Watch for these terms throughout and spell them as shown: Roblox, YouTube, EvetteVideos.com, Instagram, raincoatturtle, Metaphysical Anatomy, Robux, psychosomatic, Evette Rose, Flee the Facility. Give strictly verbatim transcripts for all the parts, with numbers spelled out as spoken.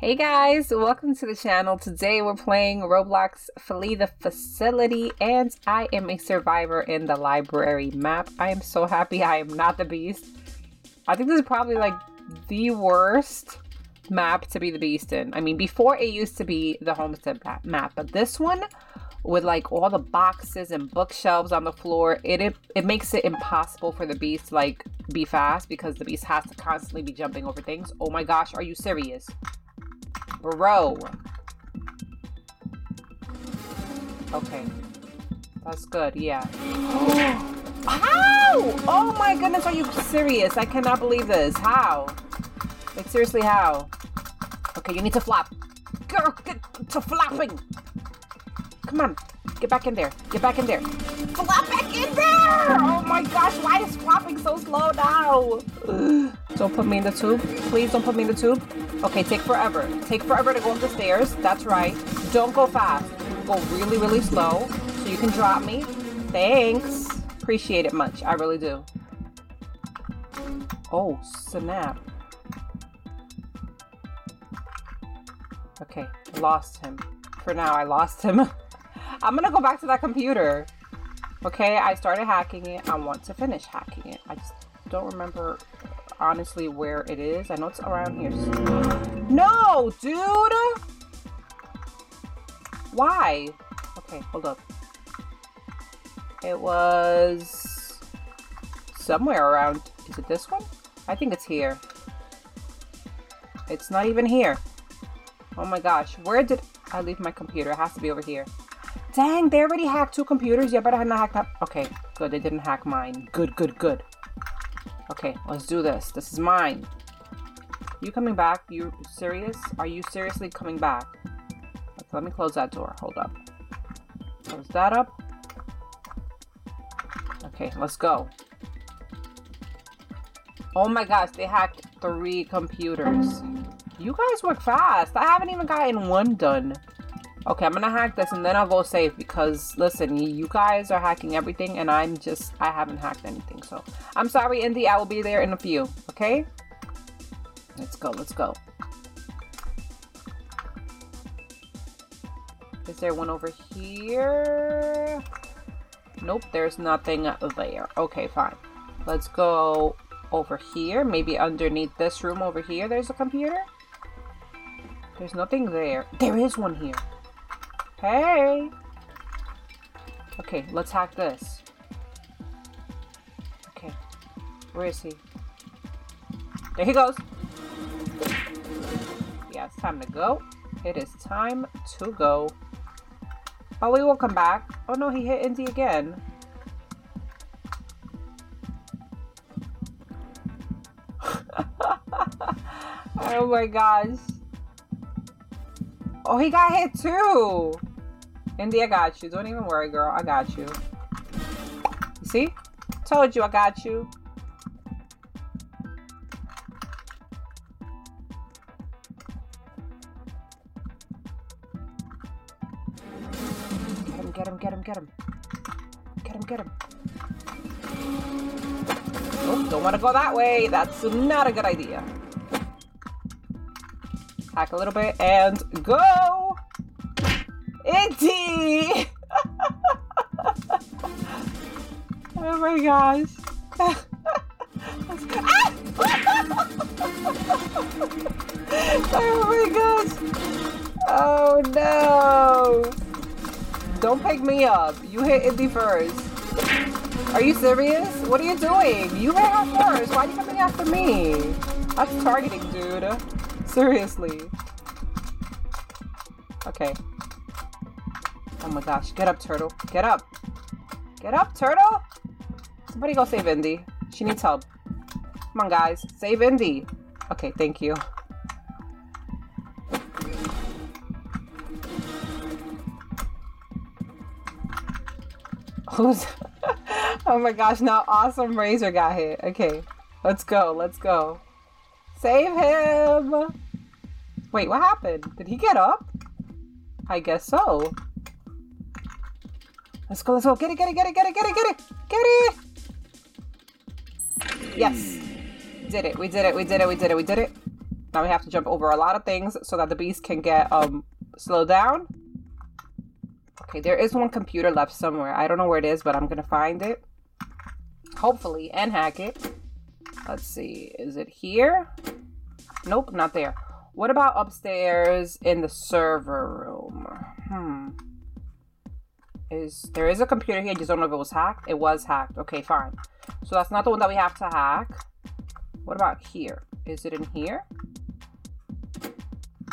Hey guys, welcome to the channel. Today we're playing Roblox Flee the Facility and I am a survivor in the library map. I am so happy I am not the beast. I think this is probably like the worst map to be the beast in. I mean, before it used to be the homestead map, but this one with like all the boxes and bookshelves on the floor, it, it it makes it impossible for the beast to like be fast because the beast has to constantly be jumping over things. Oh my gosh, are you serious? Bro. Okay. That's good, yeah. How? Oh my goodness, are you serious? I cannot believe this. How? Like, seriously, how? Okay, you need to flop. Girl, get to flopping. Come on. Get back in there. Get back in there. Flop back in there! Oh my gosh, why is flopping so slow now? Ugh. Don't put me in the tube. Please don't put me in the tube. Okay, take forever. Take forever to go up the stairs. That's right. Don't go fast. Go really, really slow so you can drop me. Thanks. Appreciate it much. I really do. Oh, snap. Okay, lost him. For now, I lost him. I'm gonna go back to that computer. Okay, I started hacking it. I want to finish hacking it. I just don't remember honestly where it is. I know it's around here. No, dude! Why? Okay, hold up. It was somewhere around. Is it this one? I think it's here. It's not even here. Oh my gosh, where did I leave my computer? It has to be over here. Dang, they already hacked two computers. Yeah, but I not hacked up. Okay, good, they didn't hack mine. Good, good, good. Okay, let's do this. This is mine. You coming back? You serious? Are you seriously coming back? Okay, let me close that door. Hold up. Close that up. Okay, let's go. Oh my gosh, they hacked three computers. You guys work fast. I haven't even gotten one done. Okay, I'm gonna hack this and then I'll go save because, listen, you guys are hacking everything and I'm just, I haven't hacked anything. So, I'm sorry, Indy, I will be there in a few, okay? Let's go, let's go. Is there one over here? Nope, there's nothing there. Okay, fine. Let's go over here. Maybe underneath this room over here, there's a computer? There's nothing there. There is one here. Hey! Okay, let's hack this. Okay. Where is he? There he goes! Yeah, it's time to go. It is time to go. Oh, we will come back. Oh no, he hit Indy again. Oh my gosh. Oh, he got hit too! Indy, I got you. Don't even worry, girl. I got you. You see? Told you I got you. Get him, get him, get him, get him. Get him, get him. Oh, don't want to go that way. That's not a good idea. Hack a little bit and go! Indy! Oh my gosh. Oh my gosh. Oh no. Don't pick me up. You hit Indy first. Are you serious? What are you doing? You hit her first. Why are you coming after me? That's targeting, dude. Seriously. Okay. Oh my gosh. Get up, turtle. Get up. Get up, turtle. Somebody go save Indy. She needs help. Come on, guys. Save Indy. Okay, thank you. Who's... Oh my gosh. Now Awesome Razor got hit. Okay. Let's go. Let's go. Save him! Wait, what happened? Did he get up? I guess so. Let's go, let's go. Get it, get it, get it, get it, get it, get it! Get it! Yes! Did it, we did it, we did it, we did it, we did it. Now we have to jump over a lot of things so that the beast can get um slowed down. Okay, there is one computer left somewhere. I don't know where it is, but I'm gonna find it. Hopefully, and hack it. Let's see, is it here? Nope, not there. What about upstairs in the server room? Hmm. Is there is a computer here, I just don't know if it was hacked. It was hacked. Okay, fine. So that's not the one that we have to hack. What about here? Is it in here?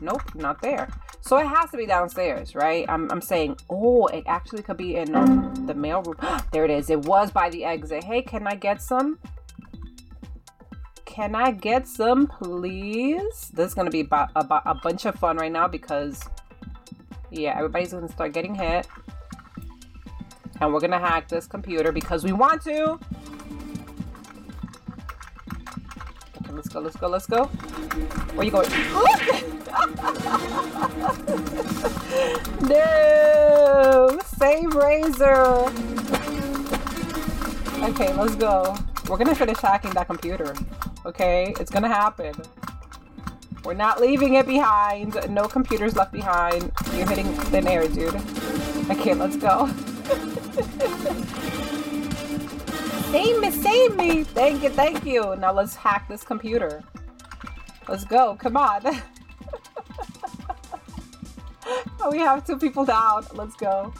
Nope, not there. So it has to be downstairs, right? I'm, I'm saying, oh, it actually could be in um, the mail room. There it is. It was by the exit. Hey, can I get some? Can I get some, please? This is going to be about, about a bunch of fun right now because, yeah, everybody's going to start getting hit. And we're going to hack this computer because we want to. Okay, let's go, let's go, let's go. Where are you going? No! Save Razor! Okay, let's go. We're going to finish hacking that computer. Okay, it's gonna happen. We're not leaving it behind. No computers left behind. You're hitting thin air, dude. Okay, let's go. Save me, save me! Thank you, thank you. Now let's hack this computer. Let's go, come on. Oh, we have two people down. Let's go.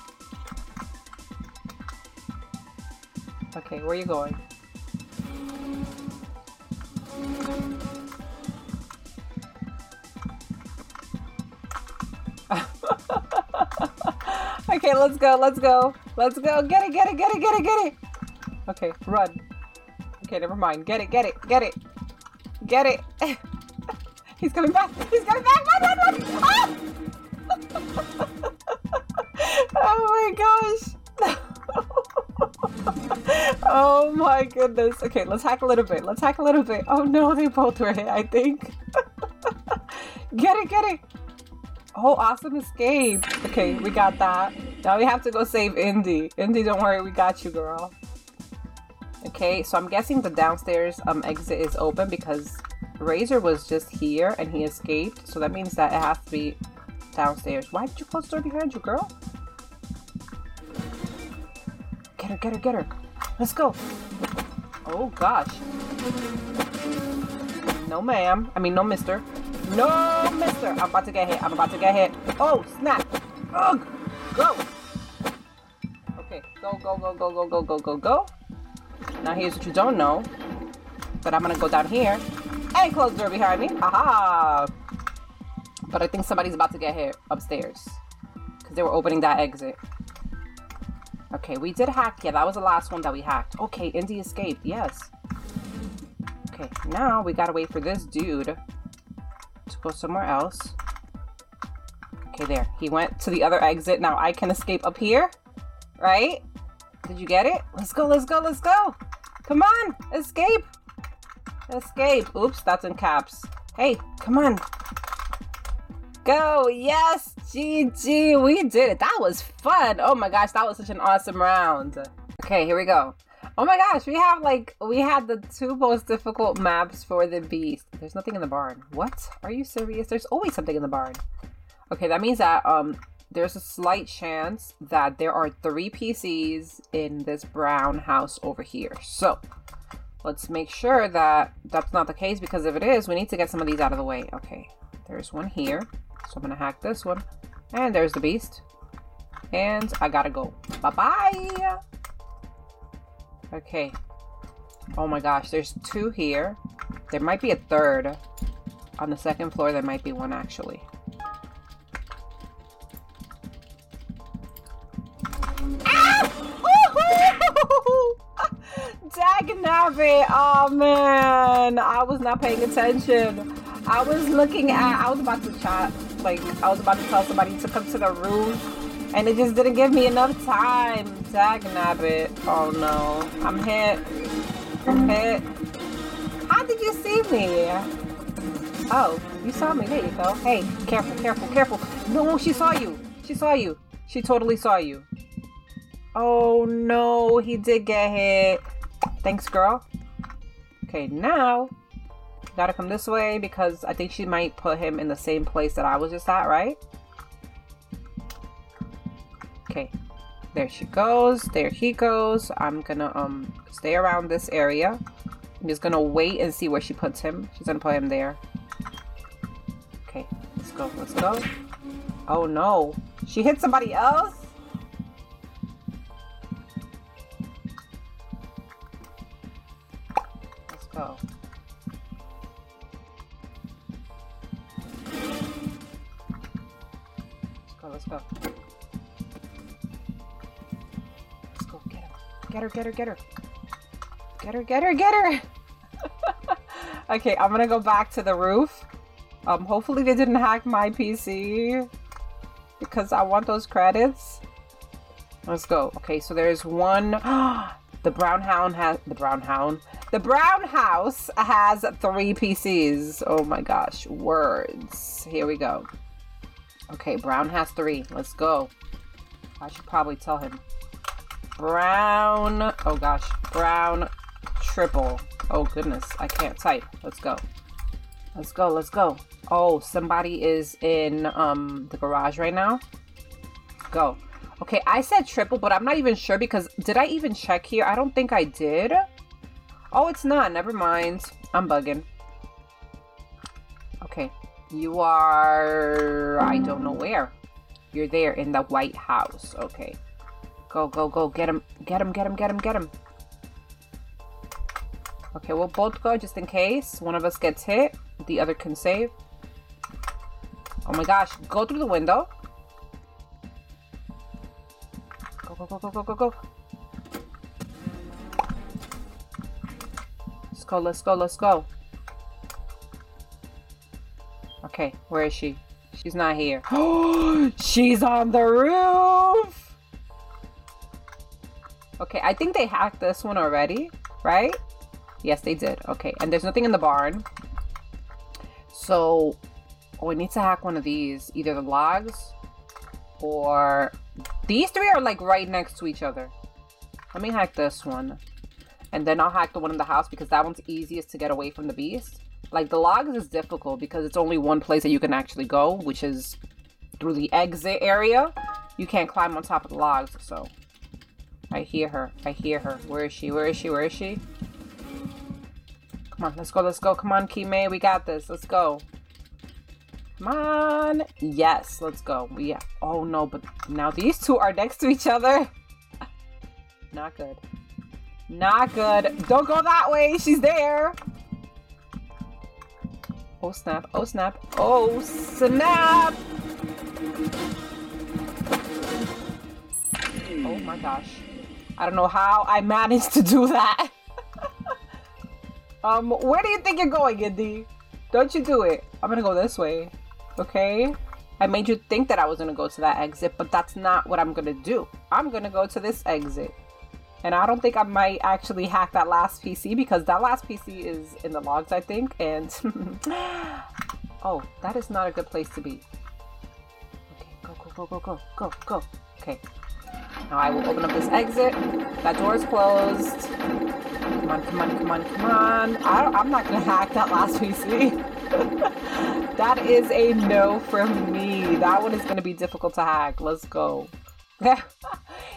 Okay, where are you going? Okay, let's go, let's go, let's go. Get it, get it, get it, get it, get it. Okay, run. Okay, never mind. Get it, get it, get it, get it. He's coming back. He's coming back. Run, run, run. Ah! Oh my gosh. Oh my goodness. Okay, let's hack a little bit. Let's hack a little bit. Oh no, they both were hit, I think. Get it, get it. Oh, awesome escape. Okay, we got that. Now we have to go save Indy. Indy, don't worry, we got you, girl. Okay, so I'm guessing the downstairs um exit is open because Razor was just here and he escaped. So that means that it has to be downstairs. Why did you close the door behind you, girl? Get her, get her, get her. Let's go. Oh, gosh. No, ma'am. I mean, no, mister. No, mister! I'm about to get hit. I'm about to get hit. Oh, snap! Ugh! Go! Okay, go, go, go, go, go, go, go, go, go. Now here's what you don't know. But I'm gonna go down here. Hey, close the door behind me. Aha! But I think somebody's about to get hit upstairs. Because they were opening that exit. Okay, we did hack. Yeah, that was the last one that we hacked. Okay, Indy escaped. Yes. Okay, now we gotta wait for this dude. Go somewhere else. Okay, there. He went to the other exit. Now I can escape up here, right? Did you get it? Let's go, let's go, let's go. Come on, escape. Escape. Oops, that's in caps. Hey, come on. Go. Yes, G G. We did it. That was fun. Oh my gosh, that was such an awesome round. Okay, here we go. Oh my gosh, we have like, we had the two most difficult maps for the beast. There's nothing in the barn. What? Are you serious? There's always something in the barn. Okay, that means that um, there's a slight chance that there are three P Cs in this brown house over here. So let's make sure that that's not the case, because if it is, we need to get some of these out of the way. Okay, there's one here. So I'm gonna hack this one. And there's the beast. And I gotta go. Bye-bye. Okay. Oh my gosh, there's two here. There might be a third. On the second floor, there might be one actually. Ah! Dagnabbit! Oh man, I was not paying attention. I was looking at, I was about to chat, like I was about to tell somebody to come to the room. And it just didn't give me enough time. Dagnabbit. Oh no. I'm hit. I'm hit. How did you see me? Oh, you saw me. There you go. Hey, careful, careful, careful. No, she saw you. She saw you. She totally saw you. Oh no, he did get hit. Thanks, girl. Okay, now Gotta come this way because I think she might put him in the same place that I was just at, right? Okay. There she goes. There he goes. I'm gonna um stay around this area. I'm just gonna wait and see where she puts him. She's gonna put him there. Okay. Let's go. Let's go. Oh no. She hit somebody else? Let's go. Let's go, let's go. Let's go, get him. Get her, get her, get her. Get her, get her, get her! Okay, I'm gonna go back to the roof. Um, hopefully they didn't hack my P C. Because I want those credits. Let's go. Okay, so there's one. The brown hound has the brown hound. The brown house has three P Cs. Oh my gosh, words. Here we go. Okay, brown has three. Let's go. I should probably tell him. Brown. Oh gosh, brown triple. Oh goodness, I can't type. Let's go. Let's go. Let's go. Oh, somebody is in um, the garage right now. Let's go. Okay, I said triple, but I'm not even sure because did I even check here? I don't think I did. Oh, it's not. Never mind. I'm bugging. Okay. You are... I don't know where. You're there in the White House. Okay. Go, go, go. Get him. Get him, get him, get him, get him. Okay, we'll both go just in case. One of us gets hit. The other can save. Oh my gosh, go through the window. Go, go, go, go, go, go, go. Let's go, let's go, let's go. Okay, where is she? She's not here. She's on the roof! Okay, I think they hacked this one already, right? Yes, they did. Okay, and there's nothing in the barn. So... Oh, I need to hack one of these. Either the logs or these three are like right next to each other. Let me hack this one. And then I'll hack the one in the house because that one's easiest to get away from the beast. Like the logs is difficult because it's only one place that you can actually go, which is through the exit area. You can't climb on top of the logs, so. I hear her. I hear her. Where is she? Where is she? Where is she? Come on, let's go, let's go. Come on, Kimei, we got this. Let's go. Come on. Yes, let's go. Yeah. Oh no, but now these two are next to each other. Not good. Not good. Don't go that way. She's there. Oh snap. Oh snap. Oh snap. Oh my gosh. I don't know how I managed to do that. um, where do you think you're going, Indy? Don't you do it. I'm gonna go this way. Okay, I made you think that I was gonna go to that exit, but that's not what I'm gonna do. I'm gonna go to this exit. And I don't think I might actually hack that last P C because that last P C is in the logs, I think. And oh, that is not a good place to be. Okay, go, go, go, go, go, go, go. Okay, now I will open up this exit. That door is closed. Come on, come on, come on, come on. I don't, I'm not gonna hack that last P C. That is a no from me. That one is going to be difficult to hack. Let's go.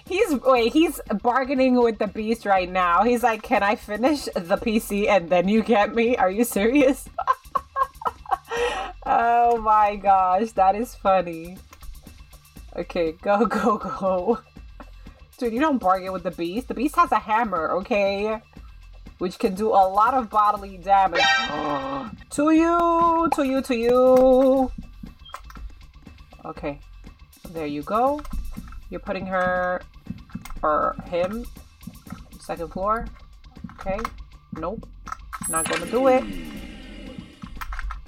he's, wait, he's bargaining with the beast right now. He's like, can I finish the P C and then you get me? Are you serious? Oh my gosh, that is funny. Okay, go, go, go. Dude, you don't bargain with the beast. The beast has a hammer, okay? Which can do a lot of bodily damage. Oh. To you, to you, to you. Okay, there you go. You're putting her, or him, second floor. Okay, nope, not gonna do it.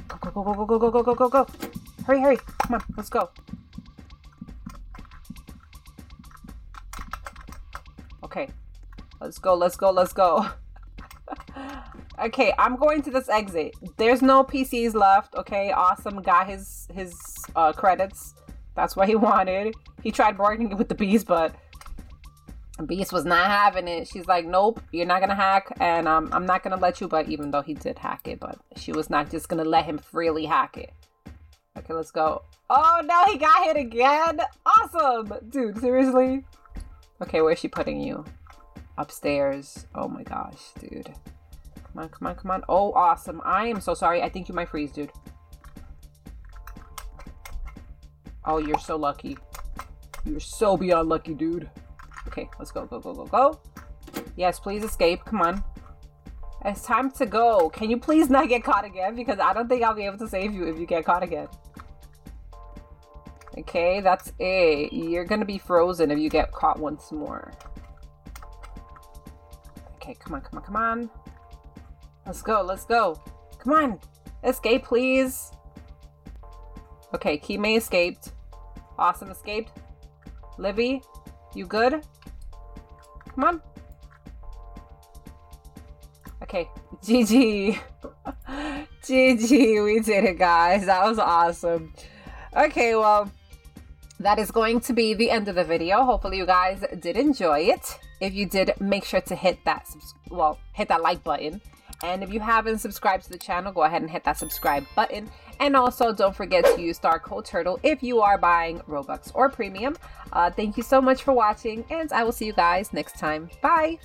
Go, go, go, go, go, go, go, go, go. Hurry, hurry, come on, let's go. Okay, let's go, let's go, let's go. Okay, I'm going to this exit. There's no P Cs left. Okay, awesome. Got his his uh, credits. That's what he wanted. He tried bargaining with the beast, but Beast was not having it. She's like, nope, you're not gonna hack, and um, I'm not gonna let you. But even though he did hack it, but she was not just gonna let him freely hack it. Okay, let's go. Oh no, he got hit again. Awesome, dude. Seriously. Okay, where's she putting you? Upstairs. Oh my gosh, dude. Come on, come on, come on. Oh, awesome. I am so sorry. I think you might freeze, dude. Oh, you're so lucky. You're so beyond lucky, dude. Okay, let's go, go, go, go, go. Yes, please escape. Come on. It's time to go. Can you please not get caught again? Because I don't think I'll be able to save you if you get caught again. Okay, that's it. You're gonna be frozen if you get caught once more. Okay, come on, come on, come on. Let's go, let's go. Come on. Escape, please. Okay, Kime escaped. Awesome, escaped. Livvy, you good? Come on. Okay, G G. G G, we did it, guys. That was awesome. Okay, well, that is going to be the end of the video. Hopefully you guys did enjoy it. If you did, make sure to hit that, well, hit that like button. And if you haven't subscribed to the channel, go ahead and hit that subscribe button. And also, don't forget to use raincoatturtle if you are buying Robux or Premium. Uh, thank you so much for watching, and I will see you guys next time. Bye!